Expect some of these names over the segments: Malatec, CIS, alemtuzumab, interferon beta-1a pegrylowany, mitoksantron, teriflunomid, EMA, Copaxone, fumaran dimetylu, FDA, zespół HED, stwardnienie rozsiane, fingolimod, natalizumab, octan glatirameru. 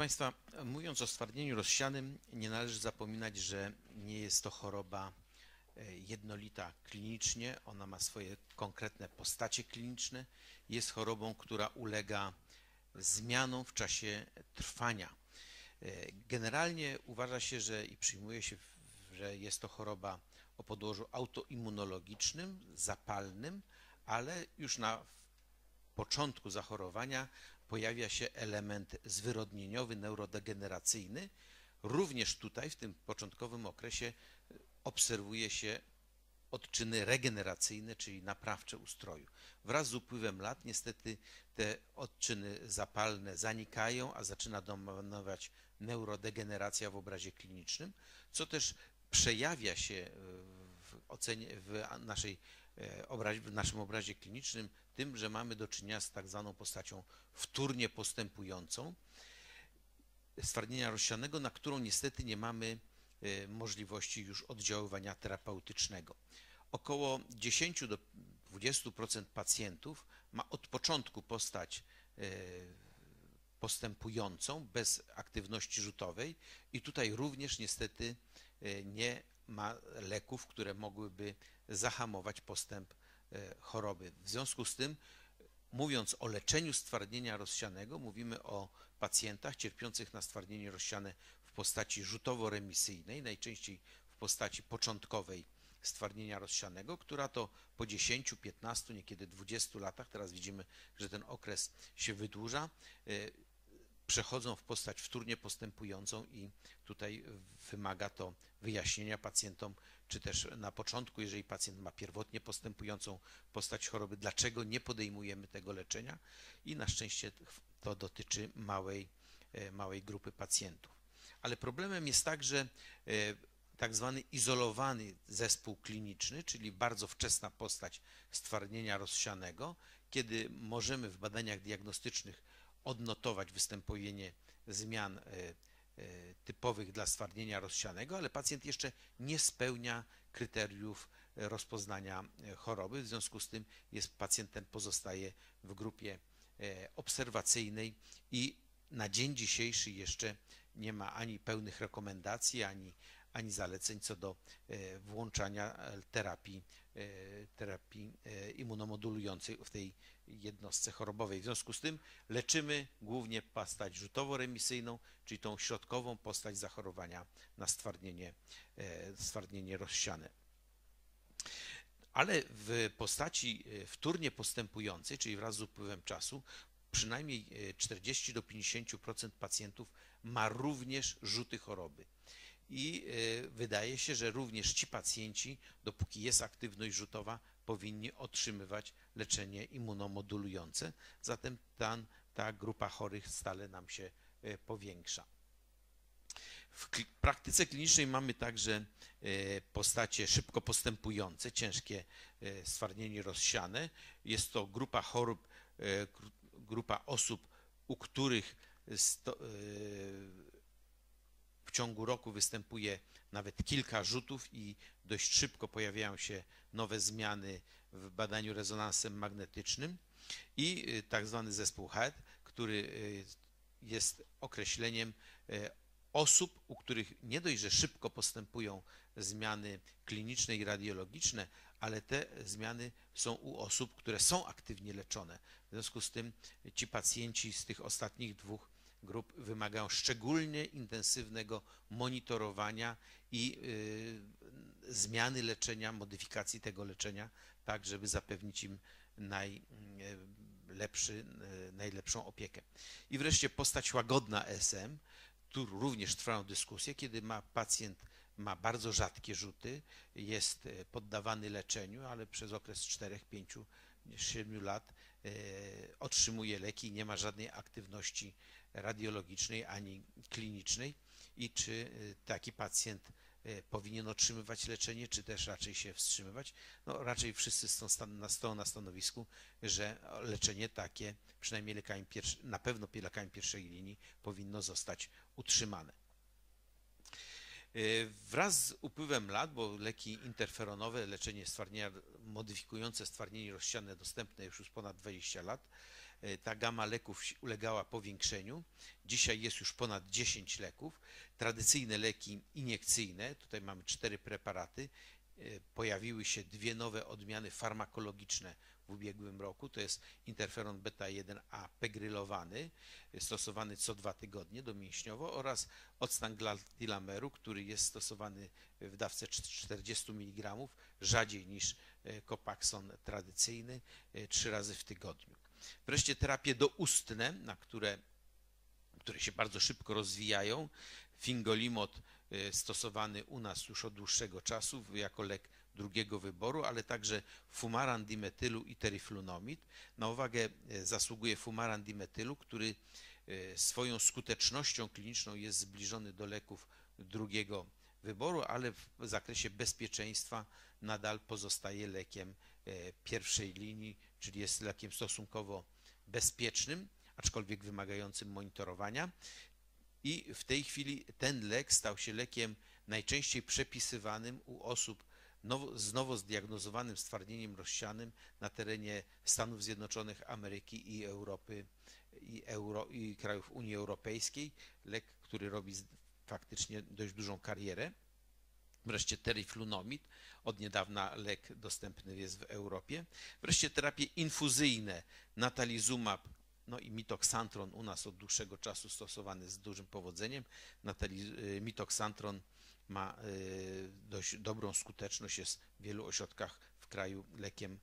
Państwa, mówiąc o stwardnieniu rozsianym, nie należy zapominać, że nie jest to choroba jednolita klinicznie, ona ma swoje konkretne postacie kliniczne, jest chorobą, która ulega zmianom w czasie trwania. Generalnie uważa się, że i przyjmuje się, że jest to choroba o podłożu autoimmunologicznym, zapalnym, ale już na początku zachorowania pojawia się element zwyrodnieniowy, neurodegeneracyjny. Również tutaj w tym początkowym okresie obserwuje się odczyny regeneracyjne, czyli naprawcze ustroju. Wraz z upływem lat niestety te odczyny zapalne zanikają, a zaczyna dominować neurodegeneracja w obrazie klinicznym, co też przejawia się w naszym obrazie klinicznym tym, że mamy do czynienia z tak zwaną postacią wtórnie postępującą stwardnienia rozsianego, na którą niestety nie mamy możliwości już oddziaływania terapeutycznego. Około 10–20% pacjentów ma od początku postać postępującą bez aktywności rzutowej i tutaj również niestety nie ma leków, które mogłyby zahamować postęp choroby. W związku z tym, mówiąc o leczeniu stwardnienia rozsianego, mówimy o pacjentach cierpiących na stwardnienie rozsiane w postaci rzutowo-remisyjnej, najczęściej w postaci początkowej stwardnienia rozsianego, która to po 10, 15, niekiedy 20 latach, teraz widzimy, że ten okres się wydłuża, przechodzą w postać wtórnie postępującą i tutaj wymaga to wyjaśnienia pacjentom, czy też na początku, jeżeli pacjent ma pierwotnie postępującą postać choroby, dlaczego nie podejmujemy tego leczenia i na szczęście to dotyczy małej grupy pacjentów. Ale problemem jest także tak zwany izolowany zespół kliniczny, czyli bardzo wczesna postać stwardnienia rozsianego, kiedy możemy w badaniach diagnostycznych odnotować wystąpienie zmian typowych dla stwardnienia rozsianego, ale pacjent jeszcze nie spełnia kryteriów rozpoznania choroby, w związku z tym pacjent ten pozostaje w grupie obserwacyjnej i na dzień dzisiejszy jeszcze nie ma ani pełnych rekomendacji, ani zaleceń co do włączania terapii immunomodulującej w tej jednostce chorobowej. W związku z tym leczymy głównie postać rzutowo-remisyjną, czyli tą środkową postać zachorowania na stwardnienie rozsiane. Ale w postaci wtórnie postępującej, czyli wraz z upływem czasu, przynajmniej 40–50% pacjentów ma również rzuty choroby. I wydaje się, że również ci pacjenci, dopóki jest aktywność rzutowa, powinni otrzymywać leczenie immunomodulujące. Zatem ta grupa chorych stale nam się powiększa. W praktyce klinicznej mamy także postacie szybko postępujące, ciężkie stwardnienie rozsiane. Jest to grupa chorób, grupa osób, u których w ciągu roku występuje nawet kilka rzutów i dość szybko pojawiają się nowe zmiany w badaniu rezonansem magnetycznym i tak zwany zespół HED, który jest określeniem osób, u których nie dość, że szybko postępują zmiany kliniczne i radiologiczne, ale te zmiany są u osób, które są aktywnie leczone. W związku z tym ci pacjenci z tych ostatnich dwóch grup wymagają szczególnie intensywnego monitorowania i zmiany leczenia, modyfikacji tego leczenia, tak żeby zapewnić im najlepszą opiekę. I wreszcie postać łagodna SM, tu również trwają dyskusje, kiedy pacjent ma bardzo rzadkie rzuty, jest poddawany leczeniu, ale przez okres 4–7 lat otrzymuje leki i nie ma żadnej aktywności radiologicznej ani klinicznej i czy taki pacjent powinien otrzymywać leczenie, czy też raczej się wstrzymywać? No raczej wszyscy stoją na stanowisku, że leczenie takie, przynajmniej na pewno lekami pierwszej linii, powinno zostać utrzymane. Wraz z upływem lat, bo leki interferonowe, leczenie stwardnienia, modyfikujące stwardnienie rozsiane dostępne już ponad 20 lat, ta gama leków ulegała powiększeniu. Dzisiaj jest już ponad 10 leków. Tradycyjne leki iniekcyjne, tutaj mamy 4 preparaty, pojawiły się 2 nowe odmiany farmakologiczne w ubiegłym roku, to jest interferon beta-1a pegrylowany, stosowany co 2 tygodnie domięśniowo, oraz octan glatirameru, który jest stosowany w dawce 40 mg, rzadziej niż Copaxone tradycyjny, 3 razy w tygodniu. Wreszcie terapie doustne, które się bardzo szybko rozwijają. Fingolimod stosowany u nas już od dłuższego czasu jako lek drugiego wyboru, ale także fumaran dimetylu i teriflunomid. Na uwagę zasługuje fumaran dimetylu, który swoją skutecznością kliniczną jest zbliżony do leków drugiego wyboru, ale w zakresie bezpieczeństwa nadal pozostaje lekiem pierwszej linii, czyli jest lekiem stosunkowo bezpiecznym, aczkolwiek wymagającym monitorowania. I w tej chwili ten lek stał się lekiem najczęściej przepisywanym u osób z nowo zdiagnozowanym stwardnieniem rozsianym na terenie Stanów Zjednoczonych Ameryki i Europy i krajów Unii Europejskiej. Lek, który robi faktycznie dość dużą karierę. Wreszcie teriflunomid, od niedawna lek dostępny jest w Europie. Wreszcie terapie infuzyjne, natalizumab, no i mitoksantron u nas od dłuższego czasu stosowany z dużym powodzeniem. Mitoksantron ma dość dobrą skuteczność, jest w wielu ośrodkach w kraju lekiem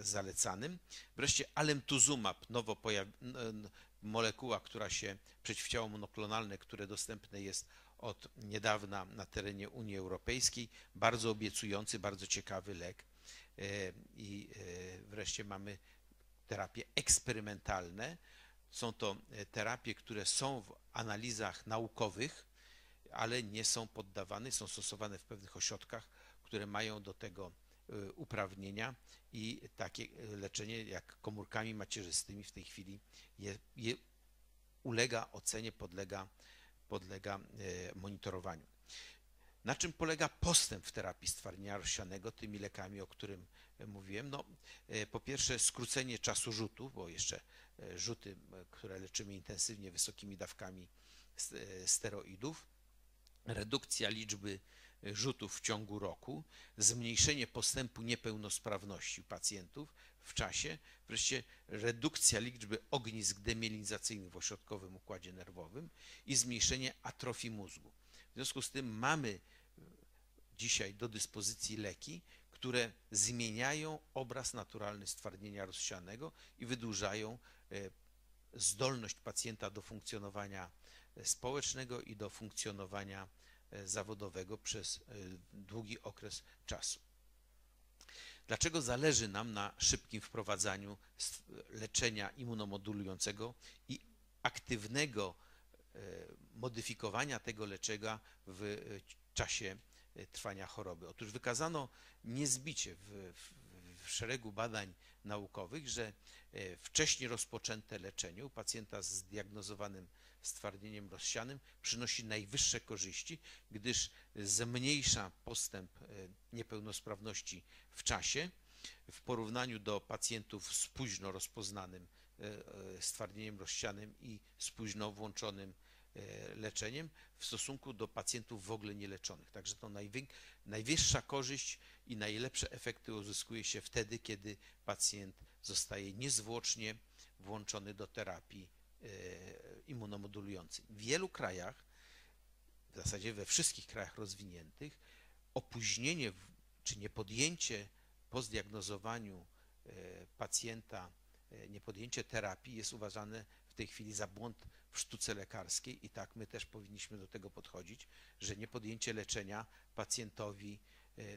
zalecanym. Wreszcie alemtuzumab, molekuła, przeciwciało monoklonalne, które dostępne jest od niedawna na terenie Unii Europejskiej, bardzo obiecujący, bardzo ciekawy lek. I wreszcie mamy terapie eksperymentalne. Są to terapie, które są w analizach naukowych, ale nie są poddawane, są stosowane w pewnych ośrodkach, które mają do tego uprawnienia i takie leczenie jak komórkami macierzystymi w tej chwili ulega ocenie, podlega monitorowaniu. Na czym polega postęp w terapii stwardnienia rozsianego tymi lekami, o którym mówiłem? No, po pierwsze skrócenie czasu rzutu, bo jeszcze rzuty, które leczymy intensywnie wysokimi dawkami steroidów, redukcja liczby rzutów w ciągu roku, zmniejszenie postępu niepełnosprawności u pacjentów w czasie, wreszcie redukcja liczby ognisk demyelinizacyjnych w ośrodkowym układzie nerwowym i zmniejszenie atrofii mózgu. W związku z tym mamy dzisiaj do dyspozycji leki, które zmieniają obraz naturalny stwardnienia rozsianego i wydłużają zdolność pacjenta do funkcjonowania społecznego i do funkcjonowania zawodowego przez długi okres czasu. Dlaczego zależy nam na szybkim wprowadzaniu leczenia immunomodulującego i aktywnego modyfikowania tego leczenia w czasie trwania choroby? Otóż wykazano niezbicie w szeregu badań naukowych, że wcześniej rozpoczęte leczenie u pacjenta z zdiagnozowanym stwardnieniem rozsianym przynosi najwyższe korzyści, gdyż zmniejsza postęp niepełnosprawności w czasie w porównaniu do pacjentów z późno rozpoznanym stwardnieniem rozsianym i z późno włączonym leczeniem w stosunku do pacjentów w ogóle nieleczonych. Także to najwyższa korzyść i najlepsze efekty uzyskuje się wtedy, kiedy pacjent zostaje niezwłocznie włączony do terapii immunomodulującej. W wielu krajach, w zasadzie we wszystkich krajach rozwiniętych, opóźnienie czy niepodjęcie po zdiagnozowaniu pacjenta, niepodjęcie terapii jest uważane w tej chwili za błąd w sztuce lekarskiej i tak my też powinniśmy do tego podchodzić, że niepodjęcie leczenia pacjentowi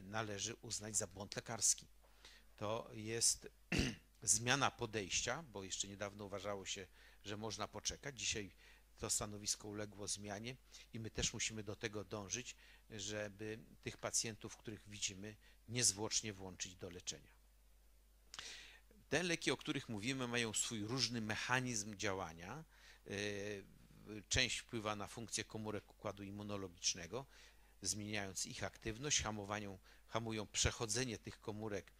należy uznać za błąd lekarski. To jest zmiana podejścia, bo jeszcze niedawno uważało się, że można poczekać. Dzisiaj to stanowisko uległo zmianie i my też musimy do tego dążyć, żeby tych pacjentów, których widzimy, niezwłocznie włączyć do leczenia. Te leki, o których mówimy, mają swój różny mechanizm działania. Część wpływa na funkcję komórek układu immunologicznego, zmieniając ich aktywność, hamują przechodzenie tych komórek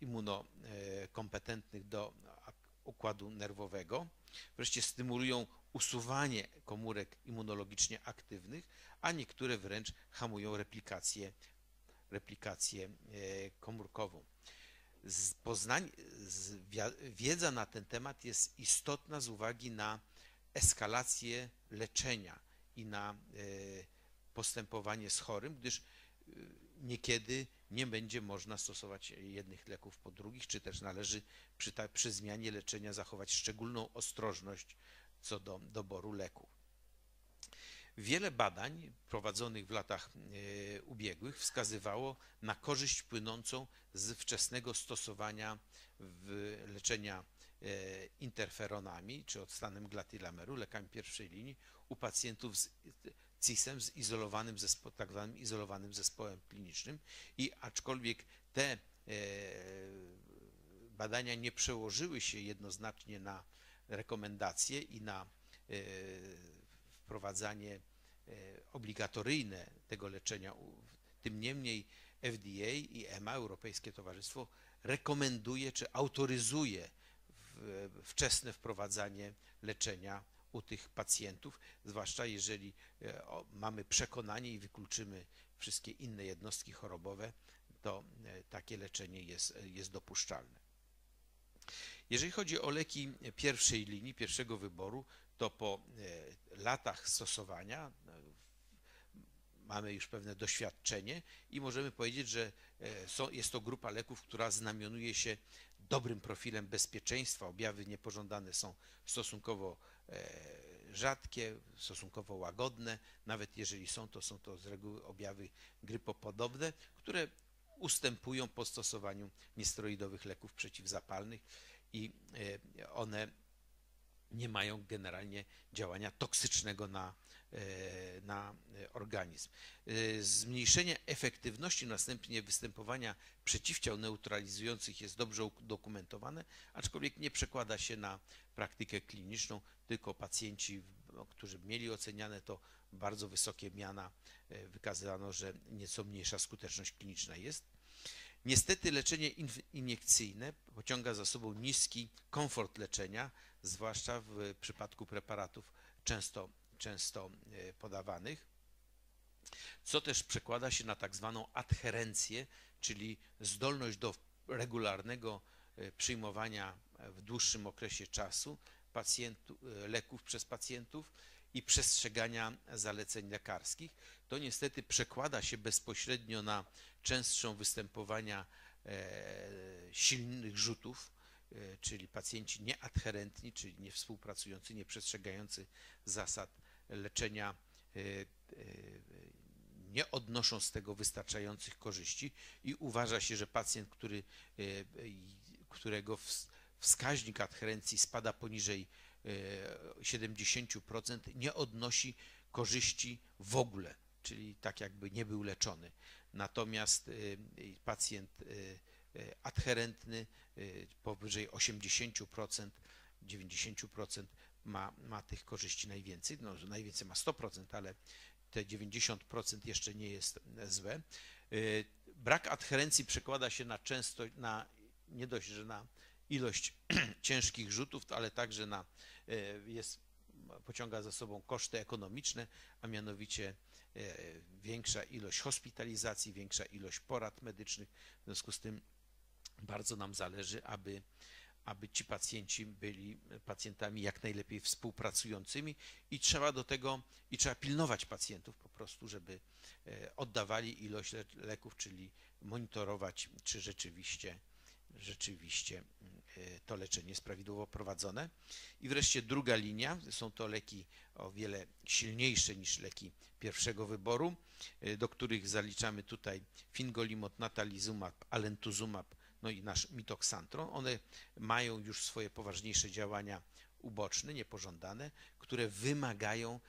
immunokompetentnych do układu nerwowego, wreszcie stymulują usuwanie komórek immunologicznie aktywnych, a niektóre wręcz hamują replikację komórkową. Wiedza na ten temat jest istotna z uwagi na eskalację leczenia i na postępowanie z chorym, gdyż niekiedy nie będzie można stosować jednych leków po drugich, czy też należy przy zmianie leczenia zachować szczególną ostrożność co do doboru leku. Wiele badań prowadzonych w latach ubiegłych wskazywało na korzyść płynącą z wczesnego stosowania leczenia interferonami czy octanem glatirameru, lekami pierwszej linii, u pacjentów z CIS-em, z izolowanym tak zwanym izolowanym zespołem klinicznym, i aczkolwiek te badania nie przełożyły się jednoznacznie na rekomendacje i na wprowadzanie obligatoryjne tego leczenia. Tym niemniej FDA i EMA, Europejskie Towarzystwo, rekomenduje czy autoryzuje wczesne wprowadzanie leczenia u tych pacjentów, zwłaszcza jeżeli mamy przekonanie i wykluczymy wszystkie inne jednostki chorobowe, to takie leczenie jest dopuszczalne. Jeżeli chodzi o leki pierwszej linii, pierwszego wyboru, to po latach stosowania mamy już pewne doświadczenie i możemy powiedzieć, że jest to grupa leków, która znamionuje się dobrym profilem bezpieczeństwa. Objawy niepożądane są stosunkowo rzadkie, stosunkowo łagodne. Nawet jeżeli są, to są to z reguły objawy grypopodobne, które ustępują po stosowaniu niesteroidowych leków przeciwzapalnych i one nie mają generalnie działania toksycznego na organizm. Zmniejszenie efektywności, następnie występowania przeciwciał neutralizujących jest dobrze udokumentowane, aczkolwiek nie przekłada się na praktykę kliniczną, tylko pacjenci, którzy mieli oceniane to bardzo wysokie miana, wykazano, że nieco mniejsza skuteczność kliniczna jest. Niestety leczenie iniekcyjne pociąga za sobą niski komfort leczenia, zwłaszcza w przypadku preparatów często podawanych, co też przekłada się na tak zwaną adherencję, czyli zdolność do regularnego przyjmowania w dłuższym okresie czasu leków przez pacjentów i przestrzegania zaleceń lekarskich. To niestety przekłada się bezpośrednio na częstszą występowania silnych rzutów, czyli pacjenci nieadherentni, czyli niewspółpracujący, nieprzestrzegający zasad leczenia, nie odnoszą z tego wystarczających korzyści i uważa się, że pacjent, którego wskaźnik adherencji spada poniżej 70%, nie odnosi korzyści w ogóle, czyli tak jakby nie był leczony. Natomiast pacjent adherentny powyżej 80%, 90% ma tych korzyści najwięcej, no, najwięcej ma 100%, ale te 90% jeszcze nie jest złe. Brak adherencji przekłada się na częstość, nie dość, że na ilość ciężkich rzutów, ale także pociąga za sobą koszty ekonomiczne, a mianowicie większa ilość hospitalizacji, większa ilość porad medycznych. W związku z tym bardzo nam zależy, aby ci pacjenci byli pacjentami jak najlepiej współpracującymi i trzeba pilnować pacjentów po prostu, żeby oddawali ilość leków, czyli monitorować, czy rzeczywiście to leczenie jest prawidłowo prowadzone. I wreszcie druga linia, są to leki o wiele silniejsze niż leki pierwszego wyboru, do których zaliczamy tutaj fingolimod, natalizumab, alemtuzumab, no i nasz mitoksantron. One mają już swoje poważniejsze działania uboczne, niepożądane, które wymagają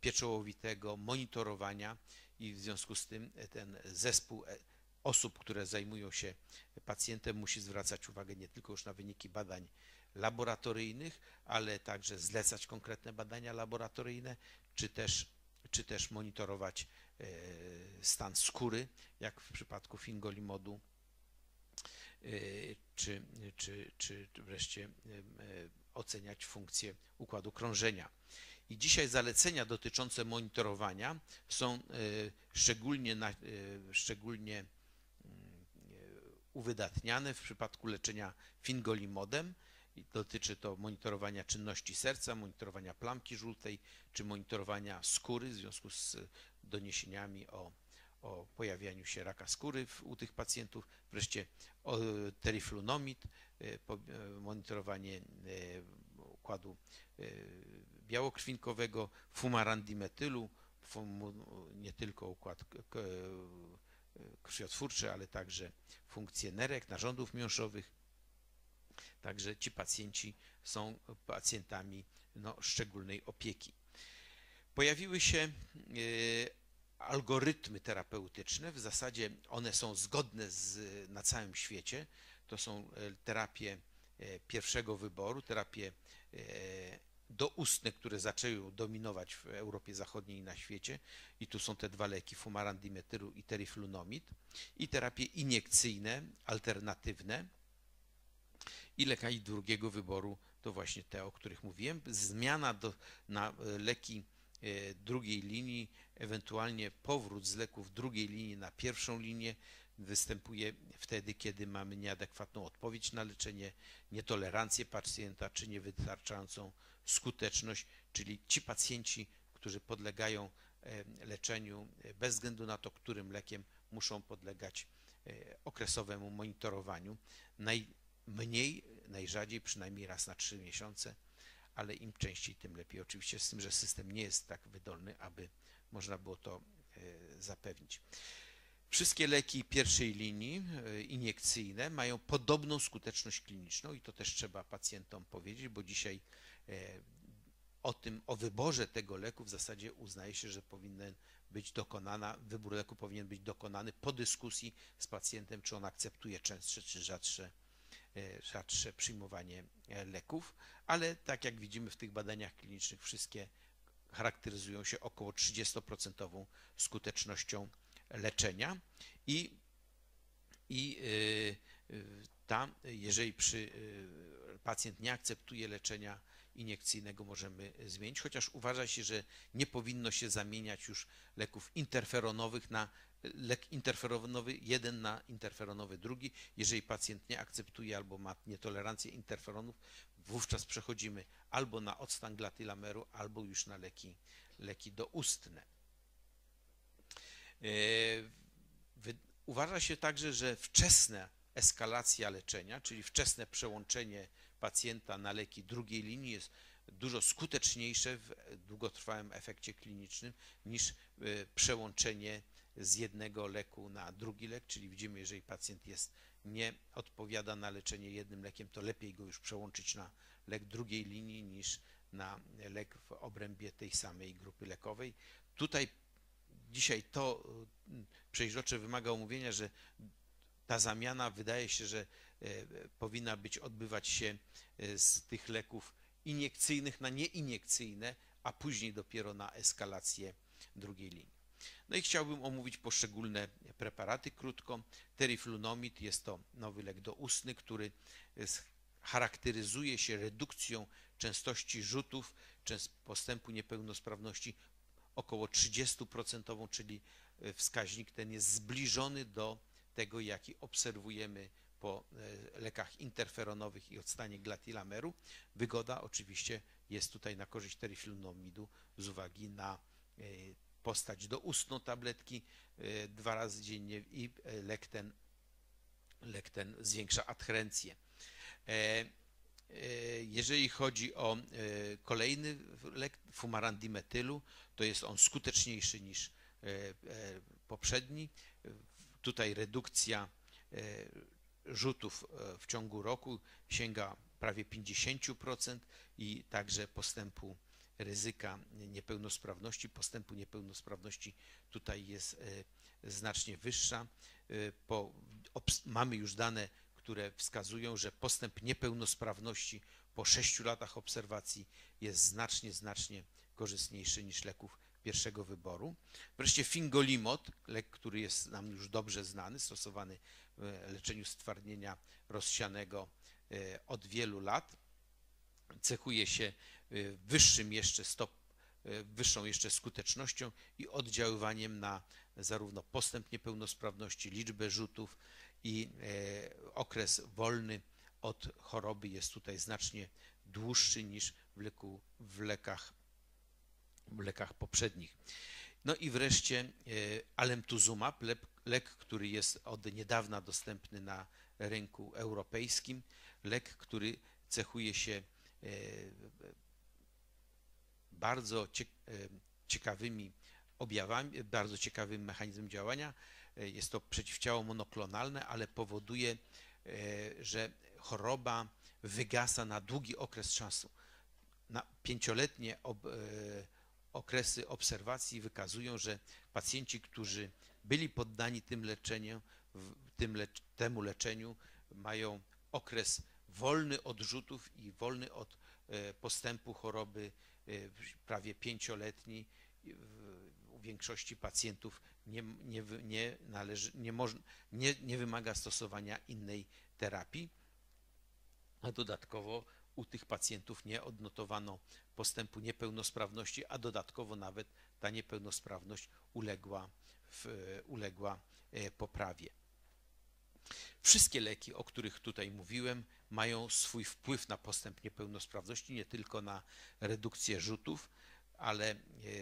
pieczołowitego monitorowania i w związku z tym ten zespół osób, które zajmują się pacjentem, musi zwracać uwagę nie tylko już na wyniki badań laboratoryjnych, ale także zlecać konkretne badania laboratoryjne, czy też monitorować stan skóry, jak w przypadku fingolimodu, czy wreszcie oceniać funkcję układu krążenia. I dzisiaj zalecenia dotyczące monitorowania są szczególnie uwydatniane w przypadku leczenia fingolimodem. Dotyczy to monitorowania czynności serca, monitorowania plamki żółtej, czy monitorowania skóry w związku z doniesieniami o pojawianiu się raka skóry u tych pacjentów, wreszcie teriflunomid, monitorowanie układu białokrwinkowego, fumaran dimetylu, nie tylko układ krwiotwórczy, ale także funkcje nerek, narządów miąższowych. Także ci pacjenci są pacjentami szczególnej opieki. Pojawiły się algorytmy terapeutyczne, w zasadzie one są zgodne na całym świecie. To są terapie pierwszego wyboru, terapie doustne, które zaczęły dominować w Europie Zachodniej i na świecie. I tu są te dwa leki, fumaran dimetylu i teriflunomid, i terapie iniekcyjne, alternatywne. I leki drugiego wyboru to właśnie te, o których mówiłem. Zmiana na leki drugiej linii, ewentualnie powrót z leków drugiej linii na pierwszą linię występuje wtedy, kiedy mamy nieadekwatną odpowiedź na leczenie, nietolerancję pacjenta czy niewystarczającą skuteczność, czyli ci pacjenci, którzy podlegają leczeniu bez względu na to, którym lekiem, muszą podlegać okresowemu monitorowaniu. Najrzadziej, przynajmniej raz na 3 miesiące, ale im częściej, tym lepiej. Oczywiście z tym, że system nie jest tak wydolny, aby można było to zapewnić. Wszystkie leki pierwszej linii iniekcyjne mają podobną skuteczność kliniczną i to też trzeba pacjentom powiedzieć, bo dzisiaj o wyborze tego leku w zasadzie uznaje się, że wybór leku powinien być dokonany po dyskusji z pacjentem, czy on akceptuje częstsze czy rzadsze przyjmowanie leków, ale tak jak widzimy w tych badaniach klinicznych, wszystkie charakteryzują się około 30% skutecznością leczenia jeżeli pacjent nie akceptuje leczenia iniekcyjnego, możemy zmienić, chociaż uważa się, że nie powinno się zamieniać już leków interferonowych na lek interferonowy jeden na interferonowy drugi. Jeżeli pacjent nie akceptuje albo ma nietolerancję interferonów, wówczas przechodzimy albo na octan glatylameru, albo już na leki doustne. Uważa się także, że wczesna eskalacja leczenia, czyli wczesne przełączenie pacjenta na leki drugiej linii jest dużo skuteczniejsze w długotrwałym efekcie klinicznym niż przełączenie z jednego leku na drugi lek, czyli widzimy, jeżeli pacjent nie odpowiada na leczenie jednym lekiem, to lepiej go już przełączyć na lek drugiej linii niż na lek w obrębie tej samej grupy lekowej. Tutaj dzisiaj to przeźrocze wymaga omówienia, że ta zamiana wydaje się, że powinna odbywać się z tych leków iniekcyjnych na nieiniekcyjne, a później dopiero na eskalację drugiej linii. No i chciałbym omówić poszczególne preparaty krótko. Teriflunomid jest to nowy lek doustny, który charakteryzuje się redukcją częstości rzutów, postępu niepełnosprawności około 30%, czyli wskaźnik ten jest zbliżony do tego, jaki obserwujemy po lekach interferonowych i octanie glatilameru. Wygoda oczywiście jest tutaj na korzyść teriflunomidu z uwagi na postać doustną tabletki 2 razy dziennie i lek ten zwiększa adherencję. Jeżeli chodzi o kolejny lek, fumaran dimetylu, to jest on skuteczniejszy niż poprzedni. Tutaj redukcja rzutów w ciągu roku sięga prawie 50% i także postępu ryzyka niepełnosprawności. Postępu niepełnosprawności tutaj jest znacznie wyższa. Mamy już dane, które wskazują, że postęp niepełnosprawności po 6 latach obserwacji jest znacznie korzystniejszy niż leków pierwszego wyboru. Wreszcie fingolimod, lek, który jest nam już dobrze znany, stosowany leczeniu stwardnienia rozsianego od wielu lat. Cechuje się wyższą jeszcze skutecznością i oddziaływaniem na zarówno postęp niepełnosprawności, liczbę rzutów i okres wolny od choroby jest tutaj znacznie dłuższy niż w lekach poprzednich. No i wreszcie alemtuzumab, lek, który jest od niedawna dostępny na rynku europejskim, lek, który cechuje się bardzo ciekawymi objawami, bardzo ciekawym mechanizmem działania. Jest to przeciwciało monoklonalne, ale powoduje, że choroba wygasa na długi okres czasu. Na pięcioletnie okresy obserwacji wykazują, że pacjenci, którzy byli poddani temu leczeniu, mają okres wolny od rzutów i wolny od postępu choroby prawie pięcioletni. U większości pacjentów nie wymaga stosowania innej terapii, a dodatkowo u tych pacjentów nie odnotowano postępu niepełnosprawności, a dodatkowo nawet ta niepełnosprawność uległa poprawie. Wszystkie leki, o których tutaj mówiłem, mają swój wpływ na postęp niepełnosprawności, nie tylko na redukcję rzutów, ale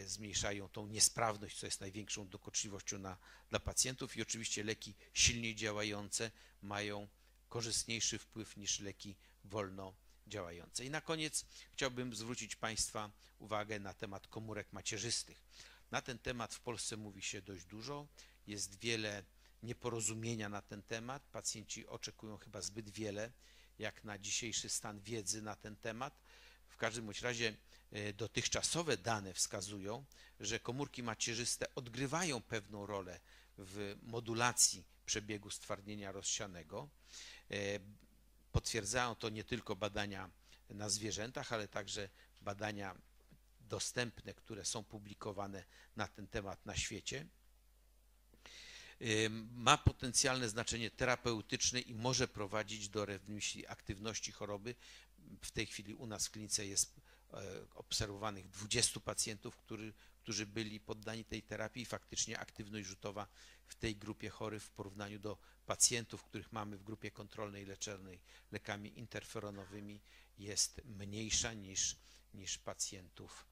zmniejszają tą niesprawność, co jest największą dokuczliwością dla pacjentów, i oczywiście leki silniej działające mają korzystniejszy wpływ niż leki wolno działające. I na koniec chciałbym zwrócić Państwa uwagę na temat komórek macierzystych. Na ten temat w Polsce mówi się dość dużo, jest wiele nieporozumienia na ten temat. Pacjenci oczekują chyba zbyt wiele, jak na dzisiejszy stan wiedzy na ten temat. W każdym bądź razie dotychczasowe dane wskazują, że komórki macierzyste odgrywają pewną rolę w modulacji przebiegu stwardnienia rozsianego. Potwierdzają to nie tylko badania na zwierzętach, ale także badania dostępne, które są publikowane na ten temat na świecie. Ma potencjalne znaczenie terapeutyczne i może prowadzić do redukcji aktywności choroby. W tej chwili u nas w klinice jest obserwowanych 20 pacjentów, którzy byli poddani tej terapii, i faktycznie aktywność rzutowa w tej grupie chorych w porównaniu do pacjentów, których mamy w grupie kontrolnej leczonej lekami interferonowymi, jest mniejsza niż pacjentów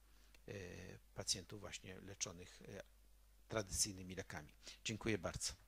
właśnie leczonych tradycyjnymi lekami. Dziękuję bardzo.